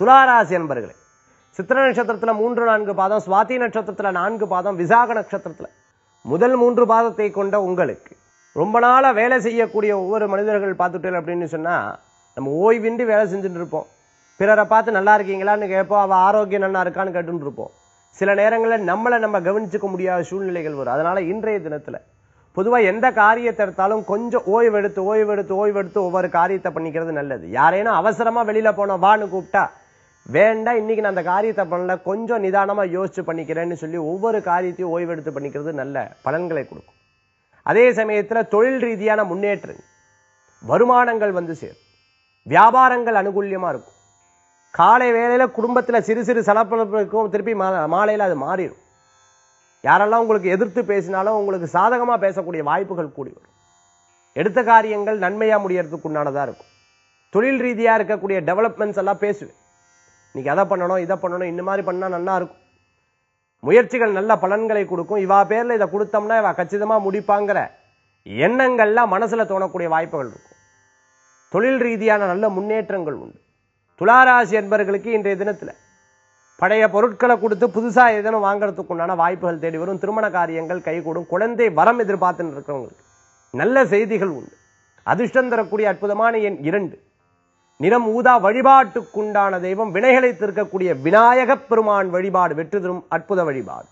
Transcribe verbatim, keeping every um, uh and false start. துளாராசி என்பர்களே, சித்திர நட்சத்திரத்தில் மூன்று நான்கு பாதம், சுவாதி நட்சத்திரத்தில் நான்கு பாதம், விசாக நட்சத்திரத்தில் முதல் மூன்று பாதத்தை கொண்ட உங்களுக்கு ரொம்ப நாளாக வேலை செய்யக்கூடிய ஒவ்வொரு மனிதர்கள் பார்த்துட்டேன் அப்படின்னு சொன்னால், நம்ம ஓய்வின்றி வேலை செஞ்சுட்டு இருப்போம். பிறரை பார்த்து நல்லா இருக்கீங்களான்னு கேட்போம், அவள் ஆரோக்கியம் நல்லா இருக்கான்னு கேட்டுன்னு இருப்போம். சில நேரங்களில் நம்மளை நம்ம கவனிச்சுக்க முடியாத சூழ்நிலைகள் வரும். அதனால் இன்றைய தினத்தில் பொதுவாக எந்த காரியத்தை எடுத்தாலும் கொஞ்சம் ஓய்வெடுத்து ஓய்வெடுத்து ஓய்வெடுத்து ஒவ்வொரு காரியத்தை பண்ணிக்கிறது நல்லது. யாரேனும் அவசரமாக வெளியில் போனோம் வான்னு கூப்பிட்டா, வேண்டாம் இன்றைக்கி நான் அந்த காரியத்தை பண்ணல, கொஞ்சம் நிதானமாக யோசித்து பண்ணிக்கிறேன்னு சொல்லி ஒவ்வொரு காரியத்தையும் ஓய்வெடுத்து பண்ணிக்கிறது நல்ல பலன்களை கொடுக்கும். அதே சமயத்தில் தொழில் ரீதியான முன்னேற்றங்கள், வருமானங்கள் வந்து சேரும், வியாபாரங்கள் அனுகூல்யமாக இருக்கும். காலை வேளையில் குடும்பத்தில் சிறு சிறு சலப்பளப்புக்கும் திருப்பி மா மாலையில் அது மாறிடும். யாரெல்லாம் உங்களுக்கு எதிர்த்து பேசினாலும் உங்களுக்கு சாதகமாக பேசக்கூடிய வாய்ப்புகள் கூடி வரும். எடுத்த காரியங்கள் நன்மையாக முடியறதுக்கு உண்டானதாக இருக்கும். தொழில் ரீதியாக இருக்கக்கூடிய டெவலப்மெண்ட்ஸ் எல்லாம் பேசுவேன். இன்றைக்கி அதை பண்ணணும், இதை பண்ணணும், இந்த மாதிரி பண்ணால் நல்லா இருக்கும். முயற்சிகள் நல்ல பலன்களை கொடுக்கும். இவா பேரில் இதை கொடுத்தோம்னா இவா கச்சிதமாக முடிப்பாங்கிற எண்ணங்கள்லாம் மனசில் தோணக்கூடிய வாய்ப்புகள் இருக்கும். தொழில் ரீதியான நல்ல முன்னேற்றங்கள் உண்டு. துளாராசி என்பவர்களுக்கு இன்றைய தினத்தில் பழைய பொருட்களை கொடுத்து புதுசாக ஏதேனும் வாங்கிறதுக்கு உண்டான வாய்ப்புகள் தேடி வரும். திருமண காரியங்கள் கைகூடும். குழந்தை வரம் எதிர்பார்த்துன்னு இருக்கிறவங்களுக்கு நல்ல செய்திகள் உண்டு. அதிர்ஷ்டம் தரக்கூடிய அற்புதமான எண் இரண்டு. நிறம் ஊதா. வழிபாட்டுக்குண்டான தெய்வம் வினைகளை தீர்க்கக்கூடிய விநாயகப் பெருமான் வழிபாடு வெற்றி தரும் அற்புத வழிபாடு.